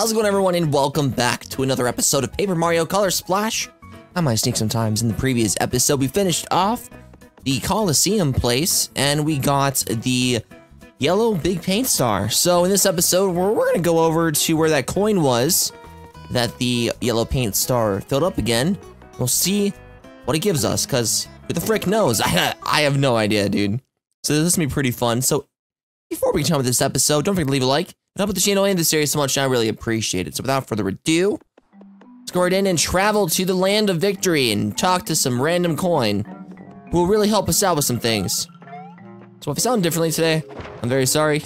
How's it going, everyone, and welcome back to another episode of Paper Mario Color Splash. I'm my Snake Sometimes. In the previous episode, we finished off the Coliseum place, and we got the yellow big paint star. So in this episode, we're going to go over to where that coin was that the yellow paint star filled up again. We'll see what it gives us, because who the frick knows? I have no idea, dude. So this is going to be pretty fun. So before we get on with this episode, don't forget to leave a like. Help with the channel and the series so much, and I really appreciate it. So without further ado, let's go right in and travel to the land of victory and talk to some random coin who will really help us out with some things. So if I sound differently today, I'm very sorry.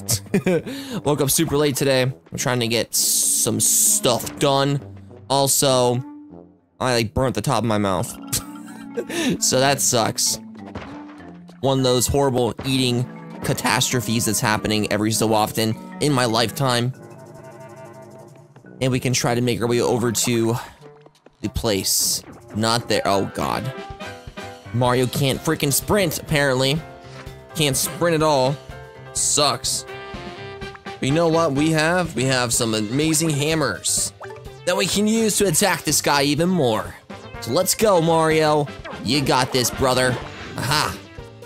Woke up super late today. I'm trying to get some stuff done. Also, I like burnt the top of my mouth. So that sucks. One of those horrible eating catastrophes that's happening every so often in my lifetime. And we can try to make our way over to the place. Not there. Oh, God. Mario can't freaking sprint, apparently. Can't sprint at all. Sucks. But you know what we have? We have some amazing hammers that we can use to attack this guy even more. So let's go, Mario. You got this, brother. Aha.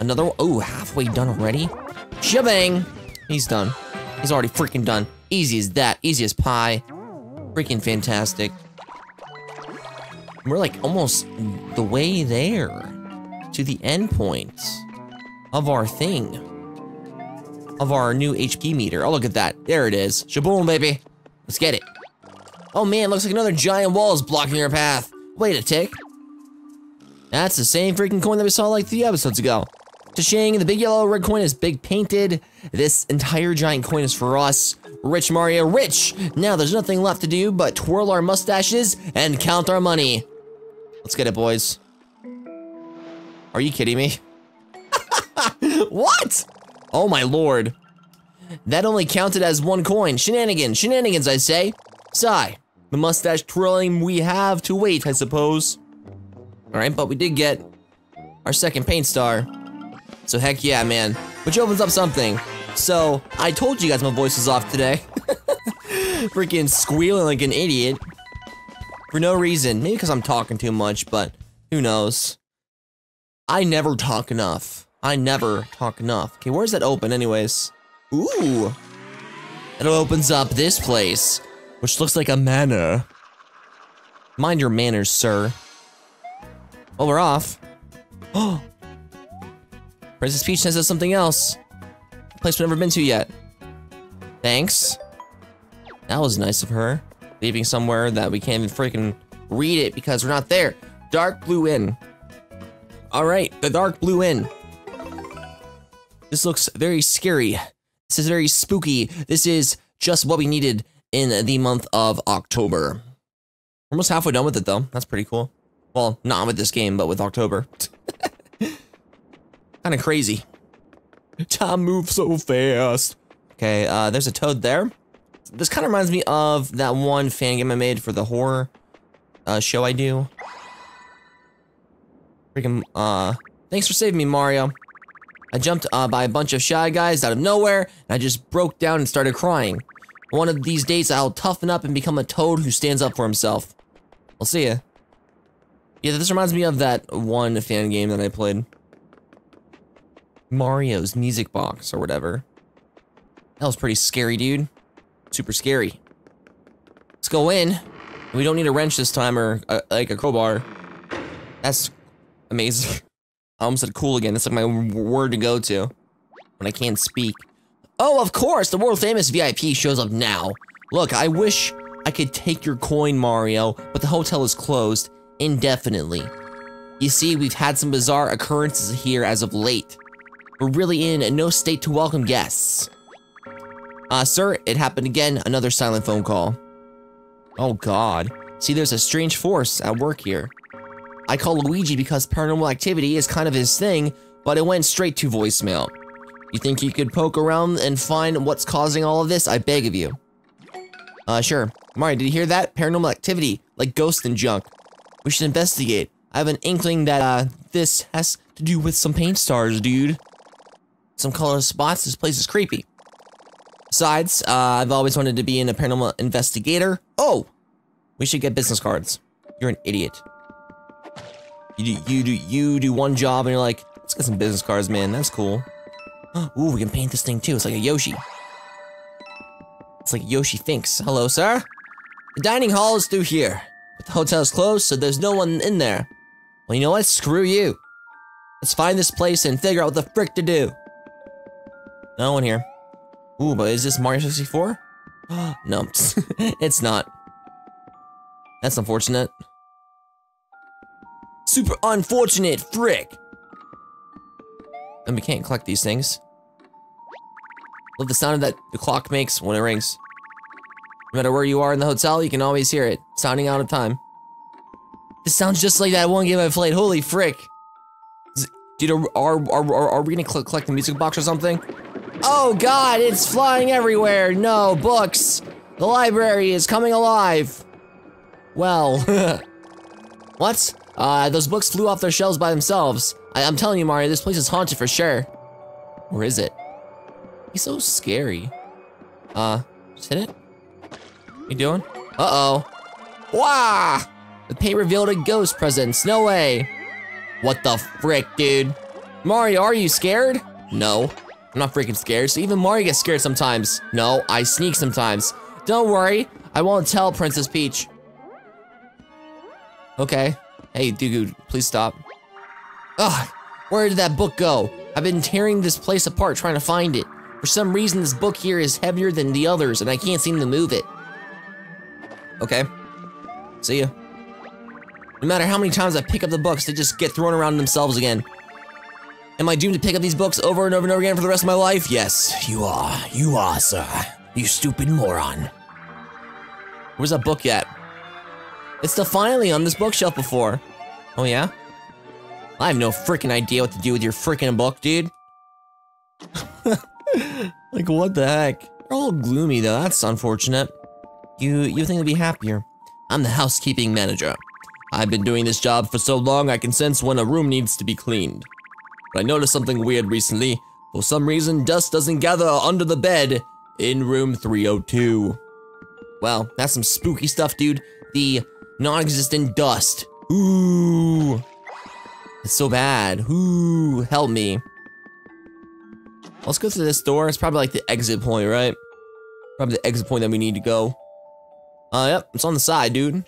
Another one. Oh, halfway done already? Shebang! He's done. He's already freaking done. Easy as that. Easy as pie. Freaking fantastic. We're like almost the way there to the end point of our thing. Of our new HP meter. Oh, look at that. There it is. Shaboom, baby. Let's get it. Oh, man. Looks like another giant wall is blocking our path. Wait a tick. That's the same freaking coin that we saw like 3 episodes ago. Cha-ching, the big yellow red coin is big painted. This entire giant coin is for us. Rich Mario, rich! Now there's nothing left to do but twirl our mustaches and count our money. Let's get it, boys. Are you kidding me? What? Oh my lord. That only counted as 1 coin. Shenanigans, shenanigans, I say. Sigh. The mustache twirling we have to wait, I suppose. Alright, but we did get our second paint star. So heck yeah, man. Which opens up something. So, I told you guys my voice was off today. Freaking squealing like an idiot. For no reason. Maybe because I'm talking too much, but who knows. I never talk enough. I never talk enough. Okay, where's that open anyways? Ooh. It opens up this place, which looks like a manor. Mind your manners, sir. Well, we're off. Oh. Princess Peach says there's something else. A place we've never been to yet. Thanks. That was nice of her. Leaving somewhere that we can't even freaking read it because we're not there. Dark Bloo Inn. Alright, the Dark Bloo Inn. This looks very scary. This is very spooky. This is just what we needed in the month of October. We're almost halfway done with it, though. That's pretty cool. Well, not with this game, but with October. Kind of crazy. Time moves so fast. Okay, there's a toad there. This kind of reminds me of that one fan game I made for the horror show I do. Freaking, thanks for saving me, Mario. I jumped by a bunch of shy guys out of nowhere, and I just broke down and started crying. One of these days, I'll toughen up and become a toad who stands up for himself. I'll see ya. Yeah, this reminds me of that one fan game that I played. Mario's Music Box or whatever. That was pretty scary, dude. Super scary. Let's go in. We don't need a wrench this time or like a crowbar. That's amazing. I almost said cool again. That's like my word to go to when I can't speak. Oh, of course, the world famous VIP shows up now. Look, I wish I could take your coin, Mario, but the hotel is closed indefinitely. You see, we've had some bizarre occurrences here as of late. We're really in no state to welcome guests. Sir, it happened again. Another silent phone call. Oh, God. See, there's a strange force at work here. I call Luigi because paranormal activity is kind of his thing, but it went straight to voicemail. You think you could poke around and find what's causing all of this? I beg of you. Sure. Mario, did you hear that? Paranormal activity, like ghosts and junk. We should investigate. I have an inkling that, this has to do with some paint stars, dude. Some color spots. This place is creepy. sides. I've always wanted to be a paranormal investigator. Oh, we should get business cards. You're an idiot. You do one job and you're like, let's get some business cards, man. That's cool. Ooh, we can paint this thing too. It's like a Yoshi. It's like Yoshi thinks. Hello, sir. The dining hall is through here, but the hotel's closed, so there's no one in there. Well, you know what? Screw you. Let's find this place and figure out what the frick to do. No one here. Ooh, but is this Mario 64? No, it's not. That's unfortunate. Super unfortunate, frick! And we can't collect these things. Love the sound that the clock makes when it rings. No matter where you are in the hotel, you can always hear it, sounding out of time. This sounds just like that one game I played, holy frick! Dude, are we gonna collect the music box or something? Oh god, it's flying everywhere! No, books! The library is coming alive! Well, what? Those books flew off their shelves by themselves. I'm telling you, Mario, this place is haunted for sure. Or is it? He's so scary. Just hit it? What you doing? Uh-oh. Wah! The paint revealed a ghost presence, no way! What the frick, dude? Mario, are you scared? No. I'm not freaking scared, so even Mario gets scared sometimes. No, I sneak sometimes. Don't worry, I won't tell Princess Peach. Okay. Hey, dude, please stop. Ugh, where did that book go? I've been tearing this place apart trying to find it. For some reason, this book here is heavier than the others, and I can't seem to move it. Okay. See ya. No matter how many times I pick up the books, they just get thrown around themselves again. Am I doomed to pick up these books over and over and over again for the rest of my life? Yes, you are. You are, sir. You stupid moron. Where's that book at? It's still finally on this bookshelf before. Oh yeah? I have no freaking idea what to do with your freaking book, dude. Like, what the heck? You're all gloomy though, that's unfortunate. You think it'd be happier. I'm the housekeeping manager. I've been doing this job for so long, I can sense when a room needs to be cleaned. But I noticed something weird recently. For some reason, dust doesn't gather under the bed in room 302. Well, that's some spooky stuff, dude. The non-existent dust. Ooh. It's so bad. Ooh, help me. Let's go through this door. It's probably like the exit point, right? Probably the exit point that we need to go. Yep, it's on the side, dude.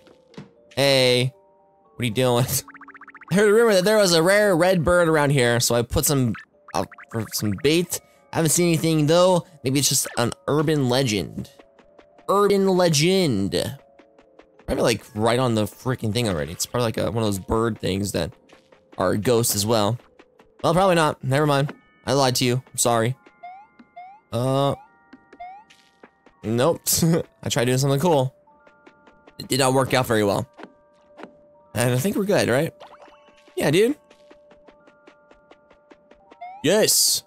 Hey. What are you doing? I heard a rumor that there was a rare red bird around here, so I put some out for some bait. I haven't seen anything though. Maybe it's just an urban legend. Urban legend. Probably like right on the freaking thing already. It's probably like one of those bird things that are ghosts as well. Well, probably not. Never mind. I lied to you. I'm sorry. Nope. I tried doing something cool. It did not work out very well. And I think we're good, right? Yeah, dude. Yes.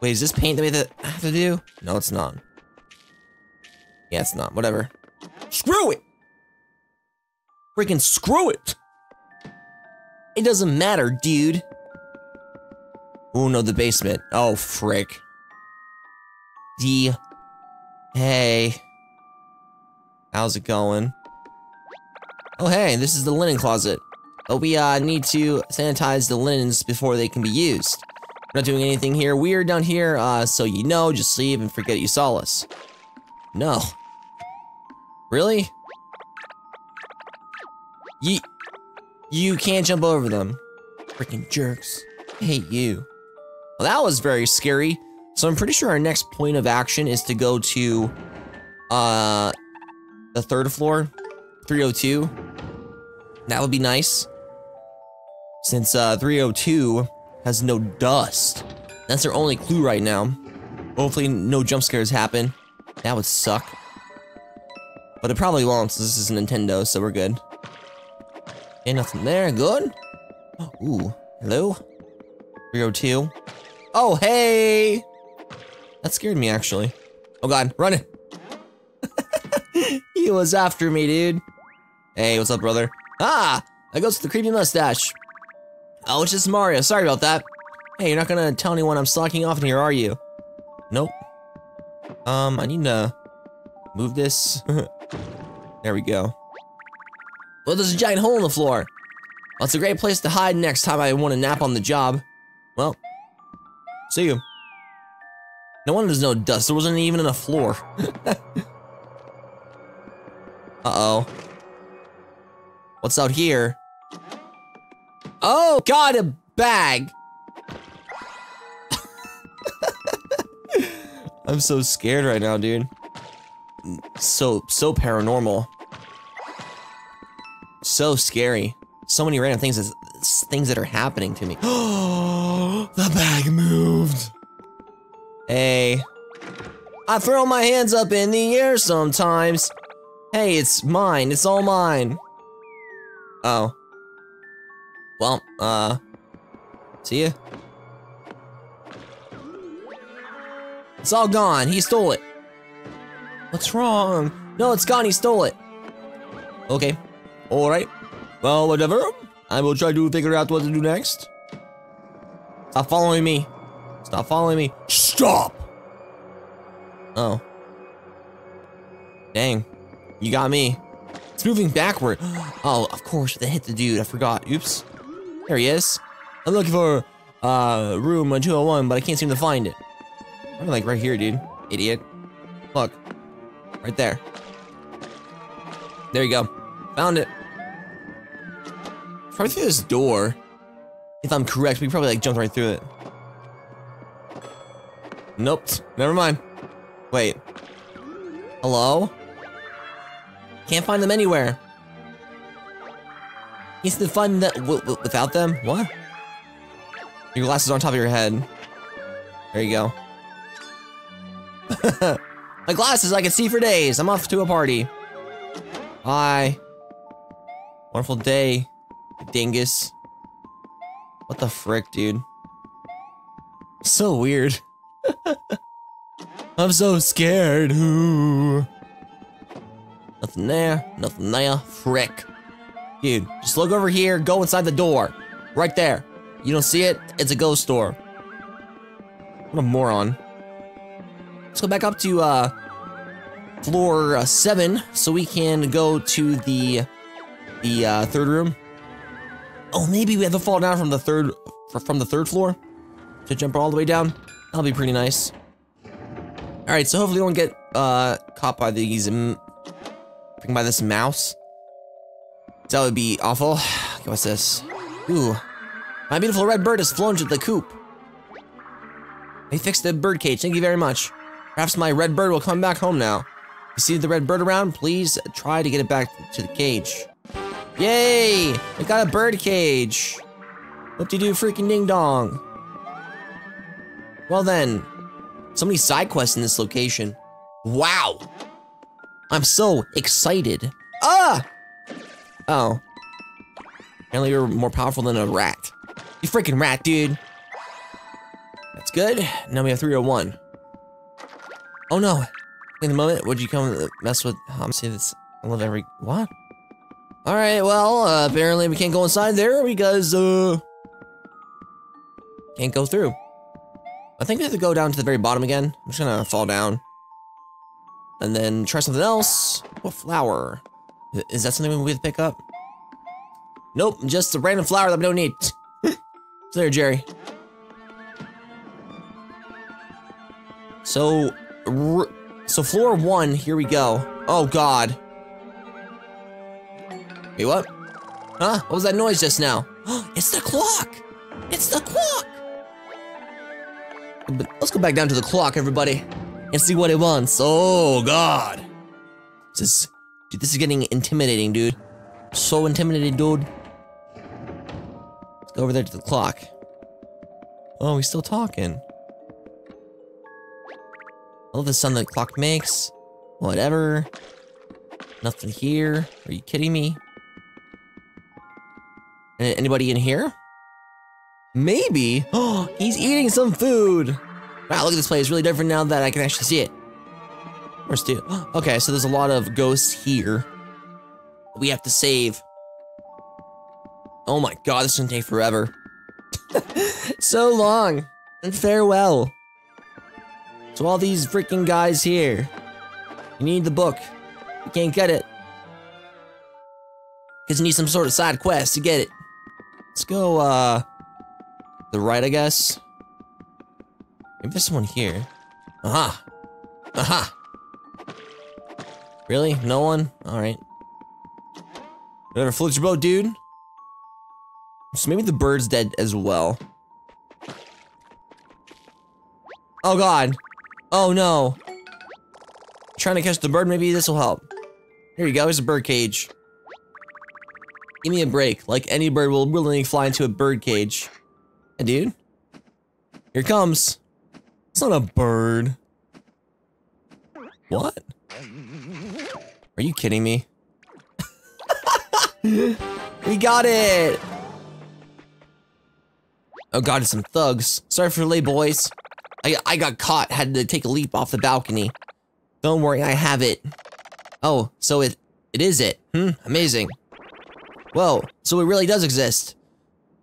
Wait, is this paint that we have to do? No, it's not. Yeah, it's not. Whatever. Screw it! Freaking screw it! It doesn't matter, dude. Oh, no, the basement. Oh, frick. Hey. How's it going? Oh, hey, this is the linen closet. But we need to sanitize the linens before they can be used. We're not doing anything here weird down here, so you know, just leave and forget you saw us. No. Really? You can't jump over them. Freaking jerks. I hate you. Well, that was very scary. So I'm pretty sure our next point of action is to go to the third floor, 302. That would be nice. Since 302 has no dust. That's our only clue right now. Hopefully no jump scares happen. That would suck. But it probably won't, since this is Nintendo, so we're good. Okay, nothing there, good. Ooh, hello? 302. Oh, hey! That scared me, actually. Oh god, run it! He was after me, dude. Hey, what's up, brother? Ah! That goes to the creepy mustache. Oh, it's just Mario, sorry about that. Hey, you're not gonna tell anyone I'm slacking off in here, are you? Nope. I need to move this. There we go. Well, there's a giant hole in the floor. Well, it's a great place to hide next time I want to nap on the job. Well, see you. No wonder there's no dust. There wasn't even in a floor. Uh-oh. What's out here? Oh, God, a bag. I'm so scared right now, dude. So paranormal. So scary. So many random things that are happening to me. Oh, the bag moved. Hey. I throw my hands up in the air sometimes. Hey, it's mine. It's all mine. Oh. Well, see ya. It's all gone. He stole it. What's wrong? No, it's gone. He stole it. Okay. All right. Well, whatever. I will try to figure out what to do next. Stop following me. Stop following me. Stop! Oh. Dang. You got me. It's moving backward. Oh, of course. They hit the dude. I forgot. Oops. There he is. I'm looking for room 201, but I can't seem to find it. I'm like right here, dude. Idiot. Look. Right there. There you go. Found it. Probably through this door. If I'm correct, we probably like jumped right through it. Nope. Never mind. Wait. Hello? Can't find them anywhere. Used to find that without them? What? Your glasses are on top of your head. There you go. My glasses, I can see for days. I'm off to a party. Bye. Wonderful day, dingus. What the frick, dude? So weird. I'm so scared. Ooh. Nothing there. Nothing there. Frick. Dude, just look over here. Go inside the door. Right there. You don't see it? It's a ghost door. What a moron. Let's go back up to floor 7 so we can go to the third room. Oh, maybe we have to fall down from the third floor to jump all the way down. That'll be pretty nice. All right, so hopefully we won't get caught by this mouse. That would be awful. Okay, what's this? Ooh, my beautiful red bird has flown to the coop. They fixed the bird cage. Thank you very much. Perhaps my red bird will come back home now. If you see the red bird around, please try to get it back to the cage. Yay! I got a bird cage. Whoop-de-doo freaking ding-dong. Well then, so many side quests in this location. Wow! I'm so excited. Ah! Oh. Apparently you're more powerful than a rat. You freaking rat, dude. That's good. Now we have 301. Oh no! In the moment, would you come mess with? I'm saying this. I love every what? All right. Well, apparently we can't go inside there because can't go through. I think we have to go down to the very bottom again. I'm just gonna fall down, and then try something else. What flower? Is that something we have to pick up? Nope, just a random flower that we don't need. It's there, Jerry. So floor 1, here we go. Oh God. Wait, what? Huh? What was that noise just now? It's the clock! It's the clock! But let's go back down to the clock, everybody, and see what it wants. Oh God. This is getting intimidating, dude. So intimidated, dude. Let's go over there to the clock. Oh, he's still talking. I love the sound the clock makes. Whatever. Nothing here. Are you kidding me? Anybody in here? Maybe. Oh, he's eating some food. Wow, look at this place. It's really different now that I can actually see it. Where's dude? Okay, so there's a lot of ghosts here. We have to save. Oh my God, this is gonna take forever. So long. And farewell. So all these freaking guys here, you need the book. You can't get it. Because you need some sort of side quest to get it. Let's go, the right, I guess. Maybe there's someone here. Aha! Aha! Really? No one? Alright. Whatever, float your boat, dude. So maybe the bird's dead as well. Oh god. Oh no. I'm trying to catch the bird, maybe this will help. Here you go, here's a bird cage. Give me a break. Like any bird will willingly fly into a bird cage. Hey, dude. Here it comes. It's not a bird. What? Are you kidding me? We got it! Oh god, it's some thugs. Sorry for the delay, boys. I got caught, had to take a leap off the balcony. Don't worry, I have it. Oh, so it is it. Hmm, amazing. Whoa, so it really does exist.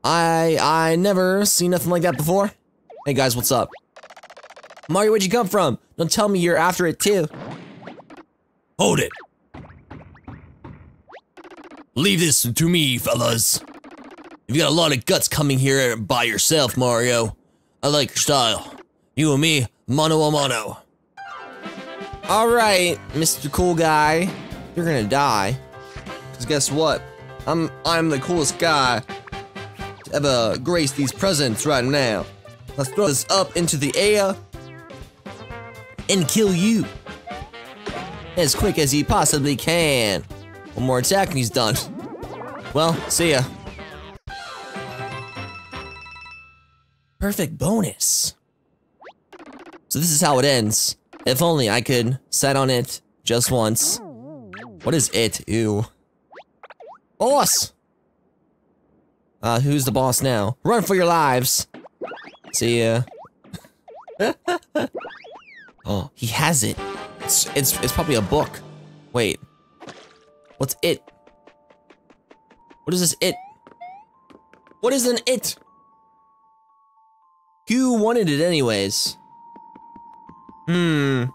I never seen nothing like that before. Hey guys, what's up? Mario, where'd you come from? Don't tell me you're after it too. Hold it. Leave this to me, fellas. You've got a lot of guts coming here by yourself, Mario. I like your style. You and me, mano a mano. Alright, Mr. Cool Guy. You're gonna die. Cause guess what? I'm the coolest guy to ever grace these presents right now. Let's throw this up into the air and kill you as quick as he possibly can. One more attack and he's done. Well, see ya. Perfect bonus. So this is how it ends. If only I could set on it just once. What is it? Ew. Boss! Who's the boss now? Run for your lives! See ya. Oh, he has it. It's probably a book. Wait. What's it? What is this it? What is an it? Who wanted it anyways? Hmm.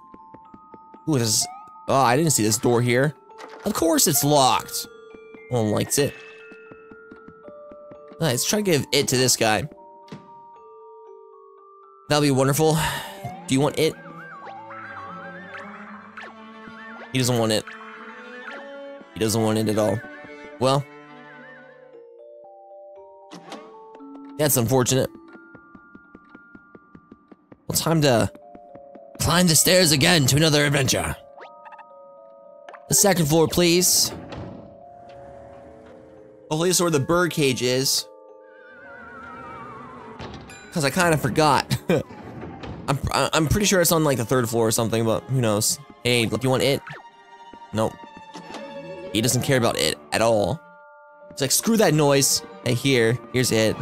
Ooh, this is, oh, I didn't see this door here. Of course it's locked. No one likes it. Alright, let's try to give it to this guy. That'll be wonderful. Do you want it? He doesn't want it. He doesn't want it at all. Well. That's unfortunate. Well, time to climb the stairs again to another adventure. The second floor, please. Hopefully this is where the bird cage is. Cause I kind of forgot. I'm pretty sure it's on like the third floor or something, but who knows? Hey, do you want it? Nope. He doesn't care about it at all. It's like screw that noise. Hey, here's it.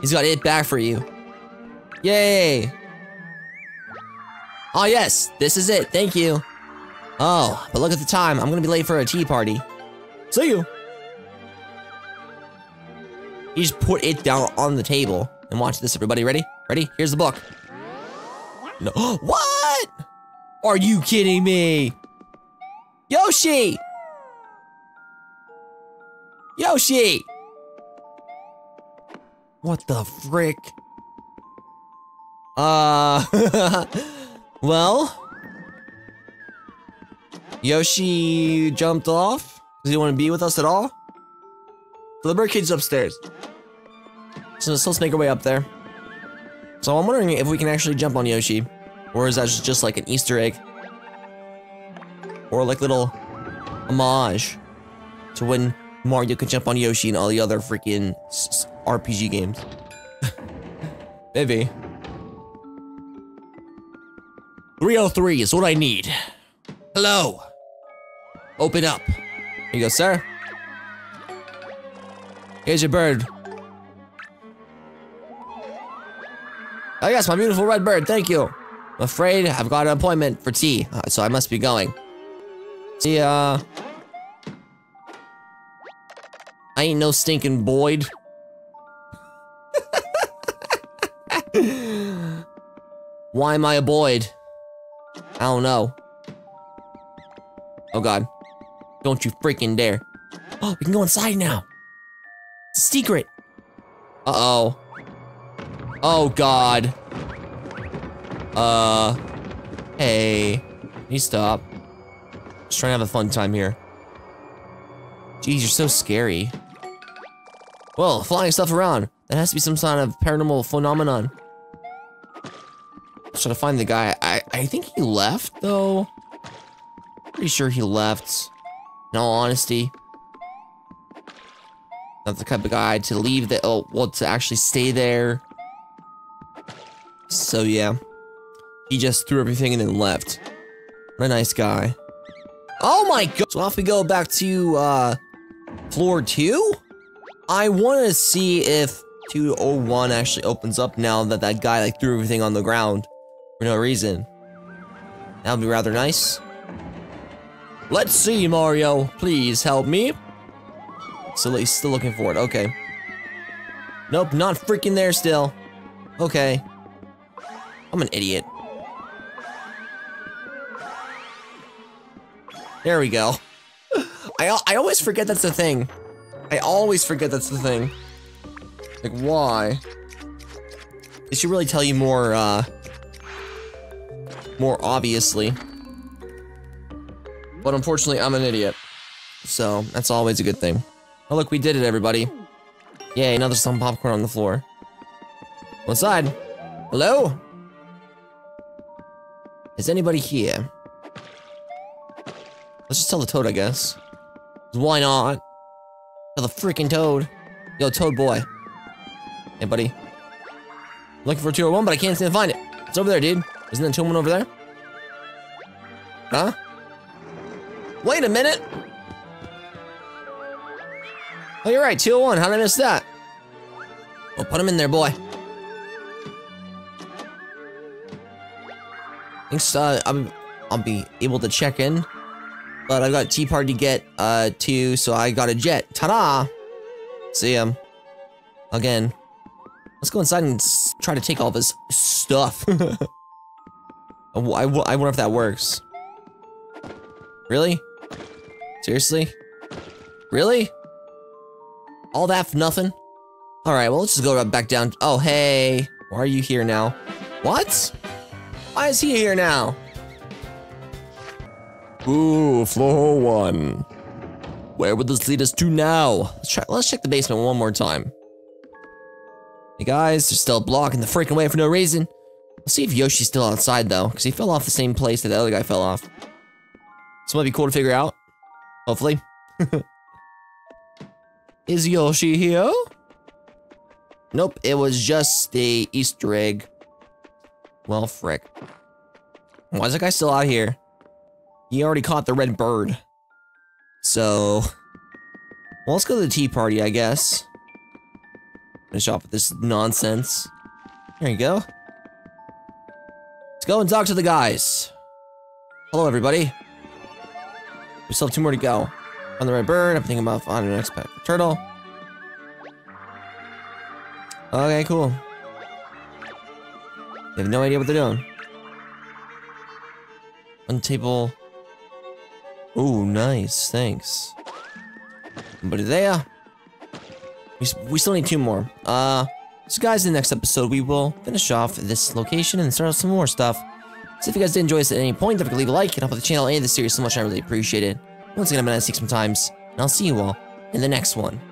He's got it back for you. Yay! Oh yes, this is it. Thank you. Oh, but look at the time. I'm gonna be late for a tea party. See you. You just put it down on the table and watch this, everybody. Ready? Ready? Here's the book. No. What? Are you kidding me? Yoshi! Yoshi! What the frick? Well, Yoshi jumped off. Does he want to be with us at all? So the bird kid's upstairs. So let's make our way up there. So I'm wondering if we can actually jump on Yoshi. Or is that just like an Easter egg? Or like little homage to when Mario could jump on Yoshi and all the other freaking RPG games. Maybe. 303 is what I need. Hello. Open up. Here you go, sir. Here's your bird. Oh yes, my beautiful red bird, thank you. I'm afraid I've got an appointment for tea, so I must be going. See ya. I ain't no stinking Boyd. Why am I a Boyd? I don't know. Oh god. Don't you freaking dare. Oh, we can go inside now. It's a secret. Uh-oh. Oh god. Hey. Can you stop? Just trying to have a fun time here. Jeez, you're so scary. Well, flying stuff around. That has to be some kind of paranormal phenomenon. I'm trying to find the guy. I think he left, though. Pretty sure he left. In all honesty. Not the type of guy to leave that, oh, well, to actually stay there. So, yeah. He just threw everything and then left. What a nice guy. Oh my god! So off we go back to, floor 2? I want to see if 201 actually opens up now that that guy, like, threw everything on the ground. For no reason. That would be rather nice. Let's see, Mario. Please help me. So he's still looking for it. Okay. Nope, not freaking there still. Okay. I'm an idiot. There we go. I always forget that's the thing. I always forget that's the thing. Like, why? It should really tell you more, more obviously. But unfortunately, I'm an idiot. So, that's always a good thing. Oh look, we did it, everybody. Yay, now there's some popcorn on the floor. One side. Hello? Is anybody here? Let's just tell the Toad, I guess. Why not? Tell the freaking Toad. Yo, Toad boy. Hey, buddy. I'm looking for 201, but I can't seem to find it. It's over there, dude. Isn't there 201 over there? Huh? Wait a minute! Oh, you're right, 201. How did I miss that? Well, put him in there, boy. Thanks, I'll be able to check in. But I've got a tea party to get to, so I got a jet. Ta-da! See him. Again. Let's go inside and try to take all of his stuff. I wonder if that works. Really? Seriously? Really? All that for nothing? Alright, well, let's just go back down. Oh, hey. Why are you here now? What? Why is he here now? Ooh, floor 1. Where would this lead us to now? Let's check the basement one more time. Hey guys, they're still blocking the freaking way for no reason. Let's see if Yoshi's still outside though, because he fell off the same place that the other guy fell off. This might be cool to figure out. Hopefully. Is Yoshi here? Nope, it was just a Easter egg. Well, frick. Why is that guy still out here? He already caught the red bird. So... well, let's go to the tea party, I guess. Finish off with this nonsense. There you go. Let's go and talk to the guys. Hello, everybody. We still have 2 more to go. On the red bird, I'm thinking about finding an expat turtle. Okay, cool. They have no idea what they're doing. On table... ooh, nice, thanks. But there. We still need 2 more. So guys, in the next episode, we will finish off this location and start off some more stuff. So if you guys did enjoy this at any point, definitely leave a like and help out the channel and the series so much. I really appreciate it. Once again, I'm gonna speak sometimes, and I'll see you all in the next one.